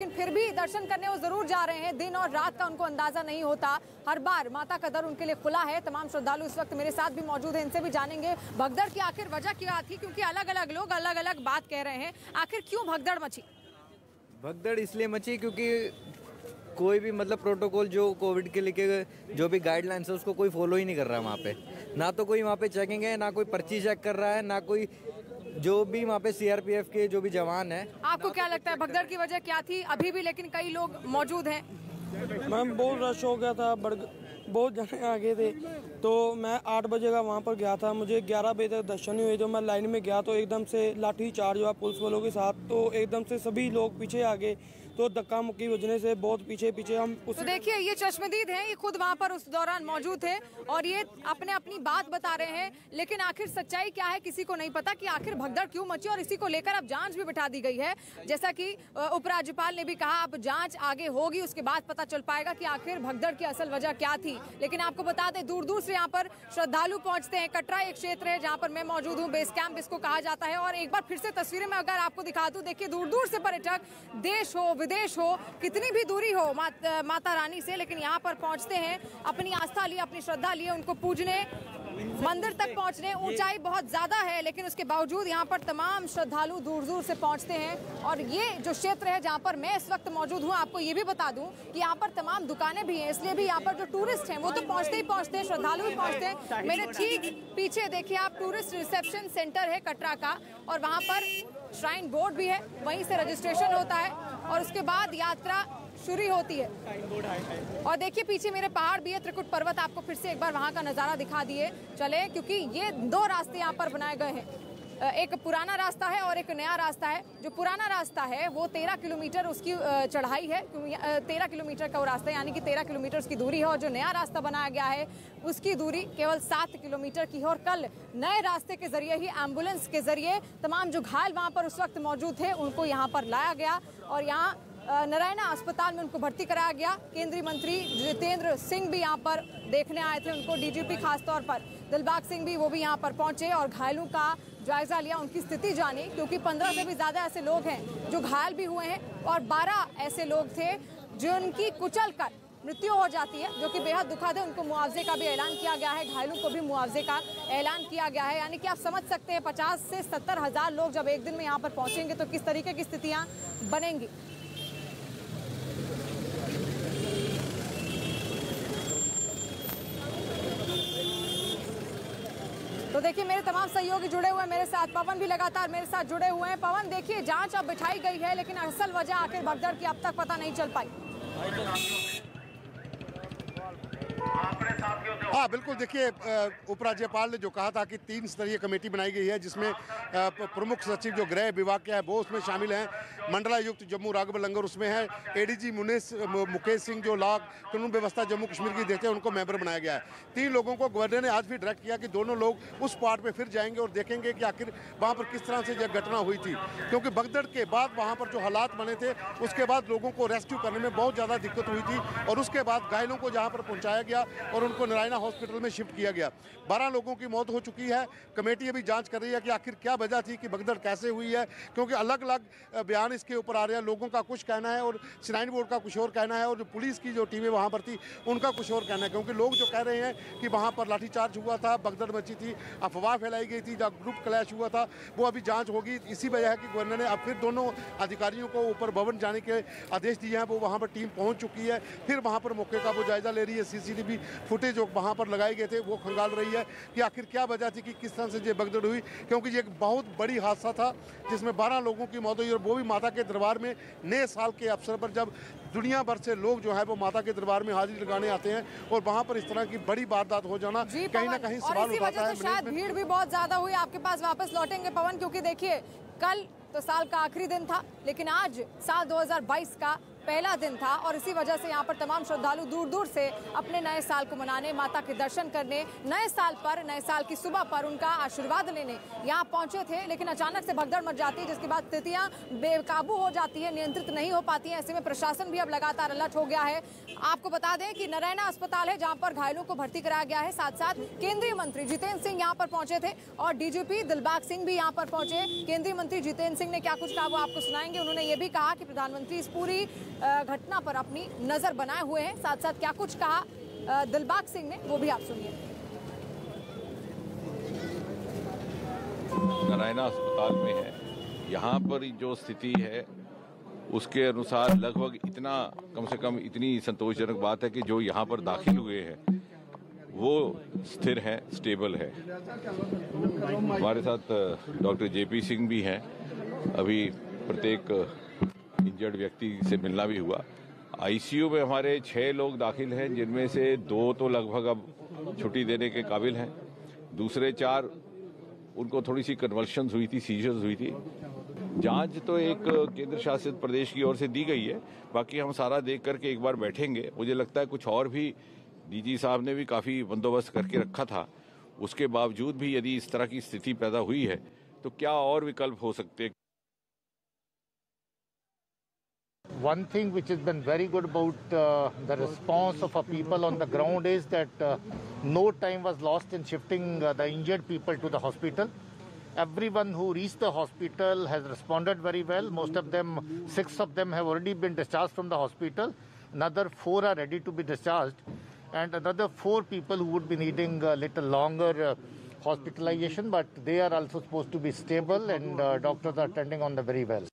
लेकिन फिर भी दर्शन करने वो जरूर जा रहे हैं। दिन और रात का उनको अंदाजा नहीं होता। हर बार माता का दर उनके लिए खुला है। तमाम श्रद्धालु इस वक्त मेरे साथ भी मौजूद हैं, इनसे भी जानेंगे भगदड़ की आखिर वजह क्या थी, क्योंकि अलग अलग लोग अलग अलग बात कह रहे हैं। आखिर क्यों भगदड़ मची? भगदड़ इसलिए मची क्योंकि कोई भी मतलब प्रोटोकॉल जो कोविड के लेके जो भी गाइडलाइंस है उसको कोई फॉलो ही नहीं कर रहा है। वहाँ पे ना तो कोई वहाँ पे चेकिंग है, ना कोई पर्ची चेक कर रहा है, ना कोई जो भी वहाँ पे सीआरपीएफ के जो भी जवान है। आपको क्या लगता है भगदड़ की वजह क्या थी? अभी भी लेकिन कई लोग मौजूद हैं। मैम बहुत रश हो गया था, बहुत जने आ गए थे। तो मैं 8 बजे का वहाँ पर गया था, मुझे 11 बजे तक दर्शन नहीं हुए। जब मैं लाइन में गया तो एकदम से लाठी चार्ज हुआ पुलिस वालों के साथ, तो एकदम से सभी लोग पीछे आ गए। तो धक्का मुक्की वजने से बहुत पीछे पीछे हम तो देखिए ये चश्मदीद हैं, ये खुद वहाँ पर उस दौरान मौजूद थे और ये अपने अपनी बात बता रहे हैं। लेकिन आखिर सच्चाई क्या है किसी को नहीं पता कि आखिर भगदड़ क्यों मची, और इसी को लेकर अब जांच भी बिठा दी गई है। जैसा कि उपराज्यपाल ने भी कहा, अब जांच आगे होगी, उसके बाद पता चल पाएगा कि आखिर भगदड़ की असल वजह क्या थी। लेकिन आपको बता दें दूर दूर से यहाँ पर श्रद्धालु पहुँचते हैं। कटरा एक क्षेत्र है जहाँ पर मैं मौजूद हूँ, बेस कैंप इसको कहा जाता है। और एक बार फिर से तस्वीरें मैं अगर आपको दिखा दूँ, देखिए दूर दूर से पर्यटक, देश हो विदेश हो, कितनी भी दूरी हो माता रानी से, लेकिन यहाँ पर पहुँचते हैं अपनी आस्था लिए, अपनी श्रद्धा लिए, उनको पूजने, मंदिर तक पहुँचने। ऊंचाई बहुत ज़्यादा है लेकिन उसके बावजूद यहाँ पर तमाम श्रद्धालु दूर दूर से पहुँचते हैं। और ये जो क्षेत्र है जहाँ पर मैं इस वक्त मौजूद हूँ, आपको ये भी बता दूँ कि यहाँ पर तमाम दुकानें भी हैं, इसलिए भी यहाँ पर जो टूरिस्ट हैं वो तो पहुँचते ही पहुँचते हैं, श्रद्धालु भी पहुँचते हैं। मेरे ठीक पीछे देखिए आप टूरिस्ट रिसेप्शन सेंटर है कटरा का, और वहाँ पर श्राइन बोर्ड भी है, वहीं से रजिस्ट्रेशन होता है और उसके बाद यात्रा शुरू होती है। और देखिए पीछे मेरे पहाड़ भी है, त्रिकुट पर्वत, आपको फिर से एक बार वहाँ का नज़ारा दिखा दिए चले, क्योंकि ये 2 रास्ते यहाँ पर बनाए गए हैं, एक पुराना रास्ता है और एक नया रास्ता है। जो पुराना रास्ता है वो 13 किलोमीटर उसकी चढ़ाई है, 13 किलोमीटर का वो रास्ता है, यानी कि 13 किलोमीटर उसकी दूरी है। और जो नया रास्ता बनाया गया है उसकी दूरी केवल 7 किलोमीटर की है। और कल नए रास्ते के जरिए ही एम्बुलेंस के जरिए तमाम जो घायल वहाँ पर उस वक्त मौजूद थे उनको यहाँ पर लाया गया और यहाँ नारायणा अस्पताल में उनको भर्ती कराया गया। केंद्रीय मंत्री जितेंद्र सिंह भी यहाँ पर देखने आए थे उनको, डीजीपी खासतौर पर दिलबाग सिंह भी, वो भी यहाँ पर पहुँचे और घायलों का जायजा लिया, उनकी स्थिति जानी, क्योंकि 15 से भी ज़्यादा ऐसे लोग हैं जो घायल भी हुए हैं और 12 ऐसे लोग थे जो उनकी कुचल कर मृत्यु हो जाती है, जो कि बेहद दुखद है। उनको मुआवजे का भी ऐलान किया गया है, घायलों को भी मुआवजे का ऐलान किया गया है। यानी कि आप समझ सकते हैं 50 से 70 हज़ार लोग जब एक दिन में यहाँ पर पहुँचेंगे तो किस तरीके की स्थितियाँ बनेंगी। तो देखिए मेरे तमाम सहयोगी जुड़े हुए हैं मेरे साथ, पवन भी लगातार मेरे साथ जुड़े हुए हैं। पवन देखिए जांच अब बिठाई गई है लेकिन असल वजह आखिर भगदड़ की अब तक पता नहीं चल पाई। हाँ बिल्कुल, देखिए उपराज्यपाल ने जो कहा था कि 3 स्तरीय कमेटी बनाई गई है जिसमें प्रमुख सचिव जो गृह विभाग के हैं वो उसमें शामिल हैं, मंडलायुक्त जम्मू राघव लंगर उसमें है, एडीजी मुकेश सिंह जो लॉ कानून व्यवस्था जम्मू कश्मीर की देखते हैं उनको मेंबर बनाया गया है। 3 लोगों को गवर्नर ने आज भी डायरेक्ट किया कि दोनों लोग उस पार्ट पर फिर जाएंगे और देखेंगे कि आखिर वहाँ पर किस तरह से यह घटना हुई थी, क्योंकि भगदड़ के बाद वहाँ पर जो हालात बने थे उसके बाद लोगों को रेस्क्यू करने में बहुत ज़्यादा दिक्कत हुई थी और उसके बाद घायलों को जहाँ पर पहुँचाया गया और उनको नारायणा हॉस्पिटल में शिफ्ट किया गया। 12 लोगों की मौत हो चुकी है। कमेटी अभी जांच कर रही है कि आखिर क्या वजह थी कि भगदड़ कैसे हुई है, क्योंकि अलग अलग बयान इसके ऊपर आ रहे हैं। लोगों का कुछ कहना है और श्राइन बोर्ड का कुछ और कहना है और जो पुलिस की जो टीमें वहाँ पर थी उनका कुछ और कहना है, क्योंकि लोग जो कह रहे हैं कि वहाँ पर लाठीचार्ज हुआ था, भगदड़ मची थी, अफवाह फैलाई गई थी, ग्रुप क्लैश हुआ था, वो अभी जाँच होगी। इसी वजह है कि गवर्नर ने अब फिर दोनों अधिकारियों को ऊपर भवन जाने के आदेश दिए हैं। वो वहाँ पर टीम पहुँच चुकी है, फिर वहाँ पर मौके का वो जायजा ले रही है। CCTV फुटेज जो वहाँ पर लगाए गए थे वो खंगाल रही है कि आखिर क्या वजह थी कि किस तरह से ये भगदड़ हुई, क्योंकि ये एक बहुत बड़ी हादसा था जिसमें 12 लोगों की मौत हुई और वो भी माता के दरबार में नए साल के अवसर पर, जब दुनिया भर से लोग जो है वो माता के दरबार में हाजिरी लगाने आते हैं और वहाँ पर इस तरह की बड़ी वारदात हो जाना कहीं ना कहीं सवाल उठाता है। शायद भीड़ भी बहुत ज़्यादा हुई। आपके पास वापस लौटेंगे पवन, क्योंकि देखिए कल तो साल का आखिरी दिन था लेकिन आज साल 2022 का पहला दिन था और इसी वजह से यहाँ पर तमाम श्रद्धालु दूर दूर से अपने नए साल को मनाने, माता के दर्शन करने, नए साल पर, नए साल की सुबह पर उनका आशीर्वाद लेने यहाँ पहुंचे थे। लेकिन अचानक से भगदड़ मच जाती है, जिसके बाद स्थितियाँ बेकाबू हो जाती है, नियंत्रित नहीं हो पाती है। ऐसे में प्रशासन भी अब लगातार अलर्ट हो गया है। आपको बता दें कि नारायणा अस्पताल है जहाँ पर घायलों को भर्ती कराया गया है। साथ साथ केंद्रीय मंत्री जितेंद्र सिंह यहाँ पर पहुंचे थे और डीजीपी दिलबाग सिंह भी यहाँ पर पहुंचे। केंद्रीय मंत्री जितेंद्र सिंह ने क्या कुछ कहा वो आपको सुनाएंगे। उन्होंने ये भी कहा कि प्रधानमंत्री इस पूरी घटना पर अपनी नजर बनाए हुए हैं। साथ साथ क्या कुछ कहा दिलबाग सिंह ने वो भी आप सुनिए। नारायणा अस्पताल में है, यहाँ पर जो स्थिति है उसके अनुसार लगभग इतना, कम से कम इतनी संतोषजनक बात है कि जो यहाँ पर दाखिल हुए हैं वो स्थिर है, स्टेबल है। हमारे साथ डॉक्टर जेपी सिंह भी हैं। अभी प्रत्येक इंजर्ड व्यक्ति से मिलना भी हुआ। आईसीयू में हमारे 6 लोग दाखिल हैं, जिनमें से 2 तो लगभग अब छुट्टी देने के काबिल हैं। दूसरे 4 उनको थोड़ी सी कन्वल्शंस हुई थी, सीजर्स हुई थी। जांच तो एक केंद्र शासित प्रदेश की ओर से दी गई है, बाकी हम सारा देख करके एक बार बैठेंगे। मुझे लगता है कुछ और भी डीजी साहब ने भी काफ़ी बंदोबस्त करके रखा था, उसके बावजूद भी यदि इस तरह की स्थिति पैदा हुई है तो क्या और विकल्प हो सकते हैं। One thing which has been very good about the response of our people on the ground is that no time was lost in shifting the injured people to the hospital. Everyone who reached the hospital has responded very well. Most of them, 6 of them have already been discharged from the hospital. Another 4 are ready to be discharged. And another 4 people who would be needing a little longer hospitalization, but they are also supposed to be stable and doctors are tending on them very well.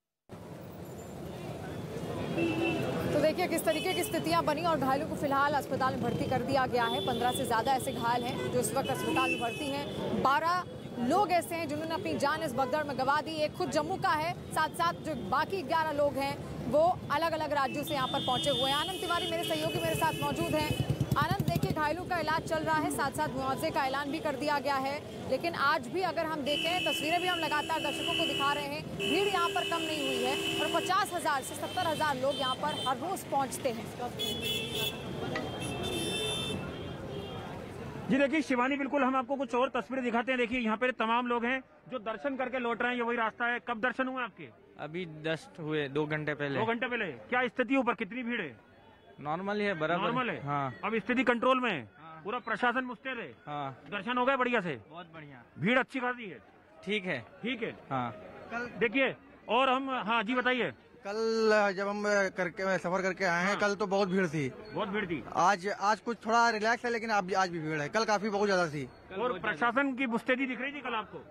देखिए किस तरीके की स्थितियां बनी और घायलों को फिलहाल अस्पताल में भर्ती कर दिया गया है। 15 से ज़्यादा ऐसे घायल हैं जो इस वक्त अस्पताल में भर्ती हैं। 12 लोग ऐसे हैं जिन्होंने अपनी जान इस भगदड़ में गंवा दी। एक खुद जम्मू का है, साथ साथ जो बाकी 11 लोग हैं वो अलग अलग राज्यों से यहाँ पर पहुँचे हुए हैं। आनंद तिवारी मेरे सहयोगी मेरे साथ मौजूद हैं। आनंद, देखिए घायलों का इलाज चल रहा है, साथ साथ मुआवजे का ऐलान भी कर दिया गया है। लेकिन आज भी अगर हम देखें, तस्वीरें भी हम लगातार दर्शकों को दिखा रहे हैं, भीड़ यहाँ पर कम नहीं हुई है और 50,000 से 70,000 लोग यहाँ पर हर रोज पहुँचते हैं। जी देखिए शिवानी, बिल्कुल हम आपको कुछ और तस्वीरें दिखाते हैं। देखिए यहाँ पे तमाम लोग हैं जो दर्शन करके लौट रहे हैं। ये वही रास्ता है। कब दर्शन हुए आपके? अभी जस्ट हुए, 2 घंटे पहले। क्या स्थिति, ऊपर कितनी भीड़ है? नॉर्मल है, बराबर नॉर्मल है। हाँ। अब स्थिति कंट्रोल में है। हाँ। पूरा प्रशासन मुस्तैद है। हाँ। दर्शन हो गए बढ़िया से? बहुत बढ़िया। भीड़ अच्छी खासी है? ठीक है, ठीक है। हाँ। कल देखिए और हम, हाँ जी बताइए। कल जब हम करके सफर करके आए हैं, हाँ। कल तो बहुत भीड़ थी, बहुत भीड़ थी। आज कुछ थोड़ा रिलैक्स है, लेकिन आज भी भीड़ है। कल काफी बहुत ज्यादा थी। और प्रशासन की मुस्तैदी दिख रही थी कल आपको?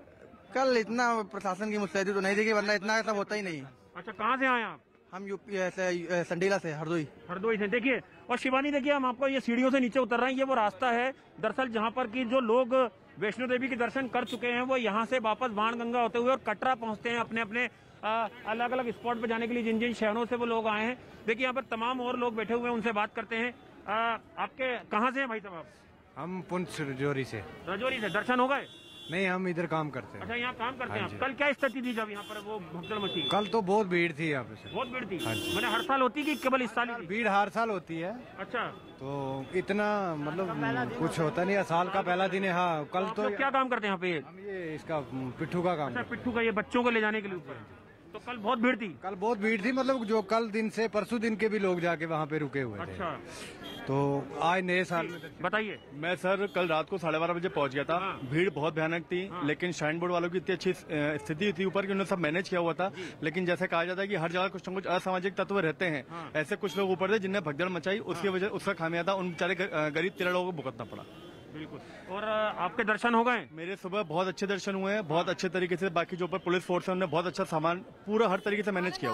कल इतना प्रशासन की मुस्तैदी तो नहीं दिखी, वरना इतना सब होता ही नहीं। अच्छा, कहाँ से आए आप? हम यूपी से, संडीला से, हरदोई से। देखिए और शिवानी, देखिए हम आपको ये सीढ़ियों से नीचे उतर रहे हैं। ये वो रास्ता है दरअसल जहाँ पर कि जो लोग वैष्णो देवी के दर्शन कर चुके हैं वो यहाँ से वापस बाण गंका होते हुए और कटरा पहुँचते हैं अपने अपने अलग अलग स्पॉट पर जाने के लिए। जिन जिन शहरों से वो लोग आए हैं, देखिए यहाँ पर तमाम और लोग बैठे हुए हैं, उनसे बात करते हैं। आपके कहाँ से हैं भाई साहब आप? हम पुंछ रजौरी से। रजौरी से दर्शन हो गए? नहीं, हम इधर काम करते हैं। अच्छा, यहाँ काम करते हैं। कल क्या स्थिति थी जब यहाँ पर वो भगदड़ मची? कल तो बहुत भीड़ थी यहाँ पे। बहुत भीड़ थी? मैंने हर साल होती कि केवल इस साल? भीड़ हर साल होती है। अच्छा, तो इतना मतलब कुछ होता नहीं है, साल का पहला दिन है। हाँ। कल तो क्या काम करते हैं यहाँ पे? ये इसका पिट्ठू का काम। पिट्ठू का, ये बच्चों को ले जाने के लिए ऊपर। तो कल बहुत भीड़ थी? कल बहुत भीड़ थी, मतलब जो कल दिन से परसों दिन के भी लोग जाके वहाँ पे रुके हुए थे। अच्छा, तो आज नए साल बताइए। मैं सर कल रात को 12:30 बजे पहुंच गया था। हाँ। भीड़ बहुत भयानक थी। हाँ। लेकिन श्राइन बोर्ड वालों की इतनी अच्छी स्थिति थी ऊपर कि उन्होंने सब मैनेज किया हुआ था। लेकिन जैसे कहा जाता है कि हर जगह कुछ न कुछ असामाजिक तत्व रहते हैं। हाँ। ऐसे कुछ लोग ऊपर थे जिनने भगदड़ मचाई, उसकी वजह उसका खामियाजा उन बेचारे गरीब 13 लोगों को भुगतना पड़ा। बिल्कुल। और आपके दर्शन हो गए? मेरे सुबह बहुत अच्छे दर्शन हुए हैं, बहुत अच्छे तरीके से। बाकी जो ऊपर पुलिस फोर्स है उन्होंने बहुत अच्छा सामान पूरा हर तरीके से मैनेज किया हुआ।